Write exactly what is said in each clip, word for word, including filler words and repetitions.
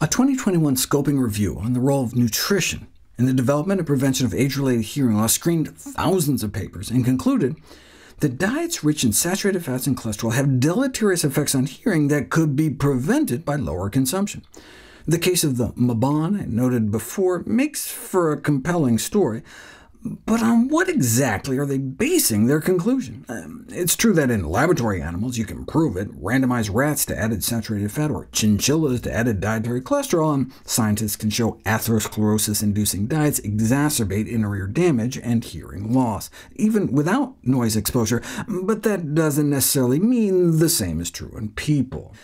A twenty twenty-one scoping review on the role of nutrition in the development and prevention of age-related hearing loss screened thousands of papers and concluded that diets rich in saturated fats and cholesterol have deleterious effects on hearing that could be prevented by lower consumption. The case of the Maban, I noted before, makes for a compelling story, but on what exactly are they basing their conclusion? Um, it's true that in laboratory animals you can prove it, randomize rats to added saturated fat or chinchillas to added dietary cholesterol, and scientists can show atherosclerosis-inducing diets exacerbate inner ear damage and hearing loss, even without noise exposure, but that doesn't necessarily mean the same is true in people.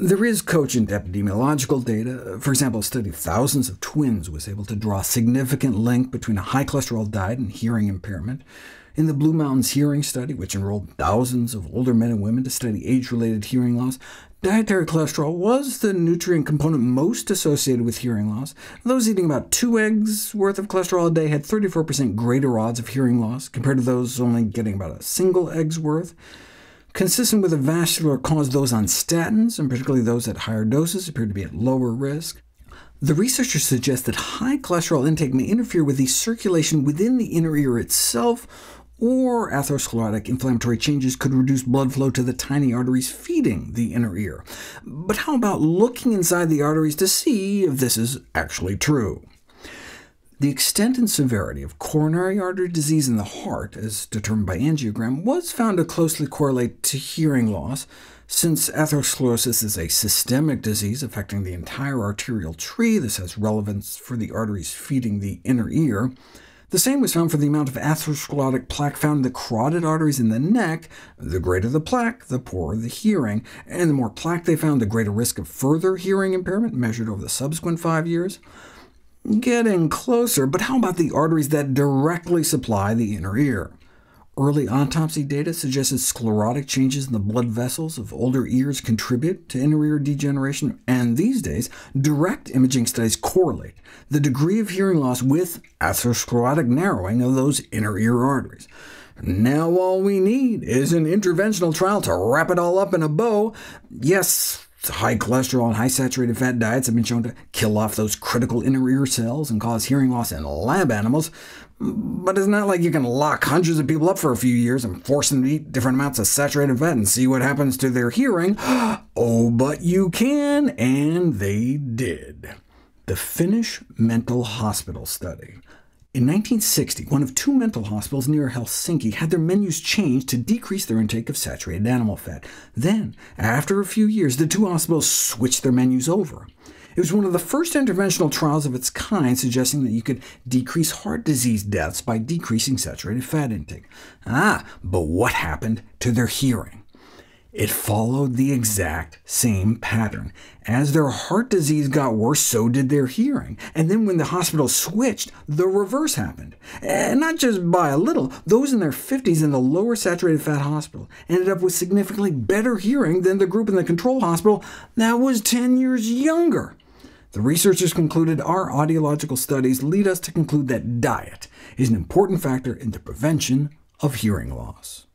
There is cogent epidemiological data. For example, a study of thousands of twins was able to draw a significant link between a high cholesterol diet and hearing impairment. In the Blue Mountains Hearing Study, which enrolled thousands of older men and women to study age-related hearing loss, dietary cholesterol was the nutrient component most associated with hearing loss. Those eating about two eggs worth of cholesterol a day had thirty-four percent greater odds of hearing loss compared to those only getting about a single egg's worth. Consistent with a vascular cause, those on statins, and particularly those at higher doses, appear to be at lower risk. The researchers suggest that high cholesterol intake may interfere with the circulation within the inner ear itself, or atherosclerotic inflammatory changes could reduce blood flow to the tiny arteries feeding the inner ear. But how about looking inside the arteries to see if this is actually true? The extent and severity of coronary artery disease in the heart, as determined by angiogram, was found to closely correlate to hearing loss. Since atherosclerosis is a systemic disease affecting the entire arterial tree, this has relevance for the arteries feeding the inner ear. The same was found for the amount of atherosclerotic plaque found in the carotid arteries in the neck. The greater the plaque, the poorer the hearing, and the more plaque they found, the greater risk of further hearing impairment measured over the subsequent five years. Getting closer, but how about the arteries that directly supply the inner ear? Early autopsy data suggested sclerotic changes in the blood vessels of older ears contribute to inner ear degeneration, and these days, direct imaging studies correlate the degree of hearing loss with atherosclerotic narrowing of those inner ear arteries. Now all we need is an interventional trial to wrap it all up in a bow. Yes, high cholesterol and high saturated fat diets have been shown to kill off those critical inner ear cells and cause hearing loss in lab animals, but it's not like you can lock hundreds of people up for a few years and force them to eat different amounts of saturated fat and see what happens to their hearing. Oh, but you can, and they did. The Finnish Mental Hospital Study. In nineteen sixty, one of two mental hospitals near Helsinki had their menus changed to decrease their intake of saturated animal fat. Then, after a few years, the two hospitals switched their menus over. It was one of the first interventional trials of its kind suggesting that you could decrease heart disease deaths by decreasing saturated fat intake. Ah, but what happened to their hearing? It followed the exact same pattern. As their heart disease got worse, so did their hearing. And then when the hospital switched, the reverse happened. And not just by a little. Those in their fifties in the lower saturated fat hospital ended up with significantly better hearing than the group in the control hospital that was ten years younger. The researchers concluded our audiological studies lead us to conclude that diet is an important factor in the prevention of hearing loss.